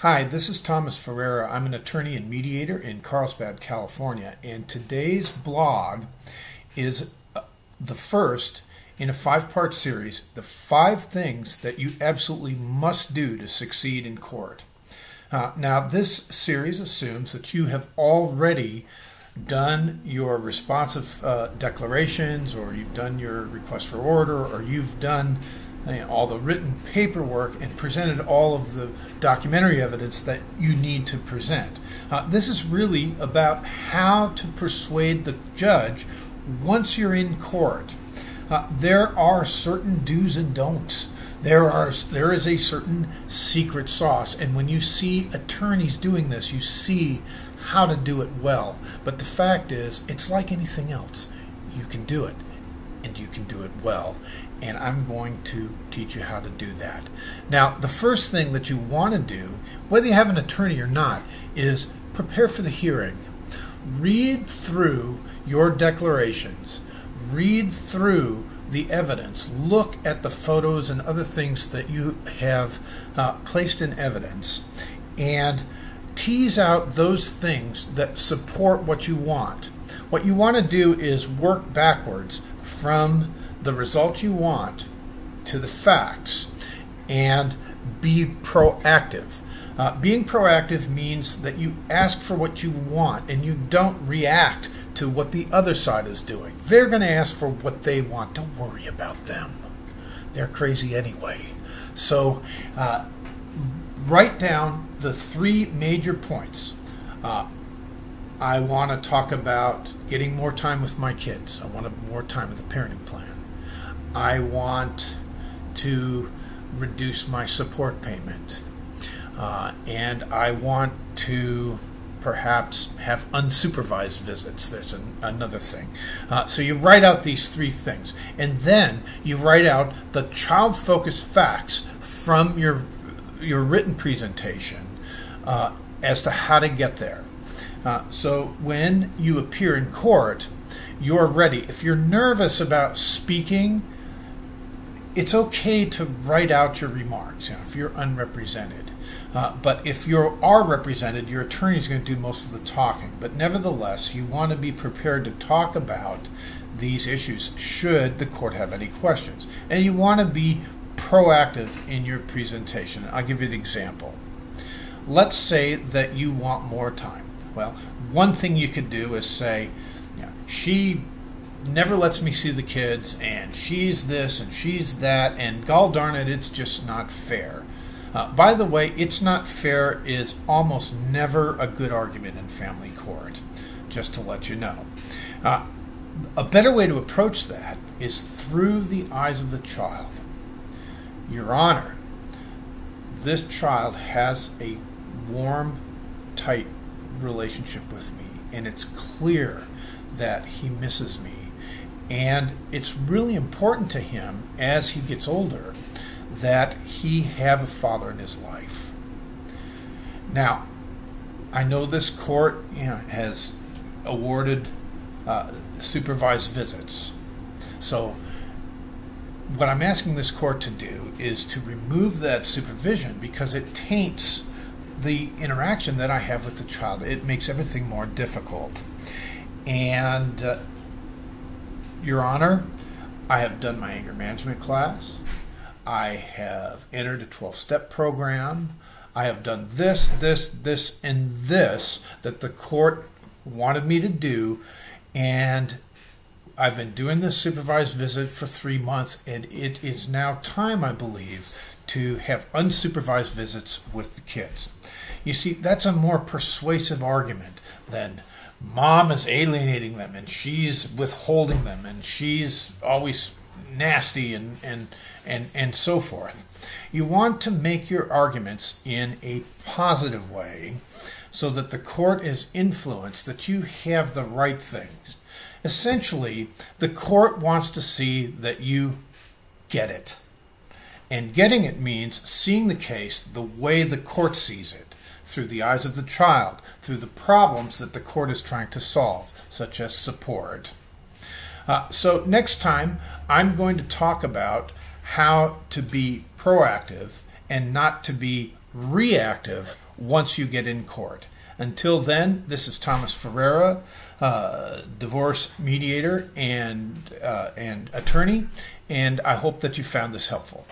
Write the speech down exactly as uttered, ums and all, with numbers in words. Hi, this is Thomas Ferreira. I'm an attorney and mediator in Carlsbad, California, and today's blog is the first in a five-part series, the five things that you absolutely must do to succeed in court. Uh, now, this series assumes that you have already done your responsive uh, declarations, or you've done your request for order, or you've done all the written paperwork and presented all of the documentary evidence that you need to present. Uh, this is really about how to persuade the judge once you're in court. Uh, there are certain do's and don'ts. There are there is a certain secret sauce, and when you see attorneys doing this, you see how to do it well. But the fact is, it's like anything else. You can do it, and you can do it well. And I'm going to teach you how to do that. Now, the first thing that you want to do, whether you have an attorney or not, is prepare for the hearing. Read through your declarations. Read through the evidence. Look at the photos and other things that you have uh, placed in evidence, and tease out those things that support what you want. What you want to do is work backwards from the result you want to the facts and be proactive. Uh, being proactive means that you ask for what you want and you don't react to what the other side is doing. They're going to ask for what they want. Don't worry about them. They're crazy anyway. So uh, write down the three major points. Uh, I want to talk about getting more time with my kids. I want more time with the parenting plan. I want to reduce my support payment, uh, and I want to perhaps have unsupervised visits. There's an, another thing. Uh, so you write out these three things, and then you write out the child-focused facts from your, your written presentation uh, as to how to get there. Uh, so when you appear in court, you're ready. If you're nervous about speaking, it's okay to write out your remarks, you know, if you're unrepresented. Uh, but if you are represented, your attorney is going to do most of the talking. But nevertheless, you want to be prepared to talk about these issues should the court have any questions. And you want to be proactive in your presentation. I'll give you an example. Let's say that you want more time. Well, one thing you could do is say, you know, she never lets me see the kids, and she's this and she's that, and gall darn it, it's just not fair. Uh, by the way, it's not fair is almost never a good argument in family court, just to let you know. Uh, a better way to approach that is through the eyes of the child. Your Honor, this child has a warm, tight relationship with me, and it's clear that he misses me, and it's really important to him as he gets older that he have a father in his life. Now, I know this court, you know, has awarded uh, supervised visits, so what I'm asking this court to do is to remove that supervision because it taints the interaction that I have with the child. It makes everything more difficult. And uh, Your Honor, I have done my anger management class. I have entered a twelve-step program. I have done this, this, this, and this that the court wanted me to do. And I've been doing this supervised visit for three months, and it is now time, I believe, to have unsupervised visits with the kids. You see, that's a more persuasive argument than mom is alienating them, and she's withholding them, and she's always nasty, and, and, and, and so forth. You want to make your arguments in a positive way so that the court is influenced, that you have the right things. Essentially, the court wants to see that you get it. And getting it means seeing the case the way the court sees it, through the eyes of the child, through the problems that the court is trying to solve, such as support. Uh, so next time, I'm going to talk about how to be proactive and not to be reactive once you get in court. Until then, this is Thomas Ferreira, uh, divorce mediator and, uh, and attorney, and I hope that you found this helpful.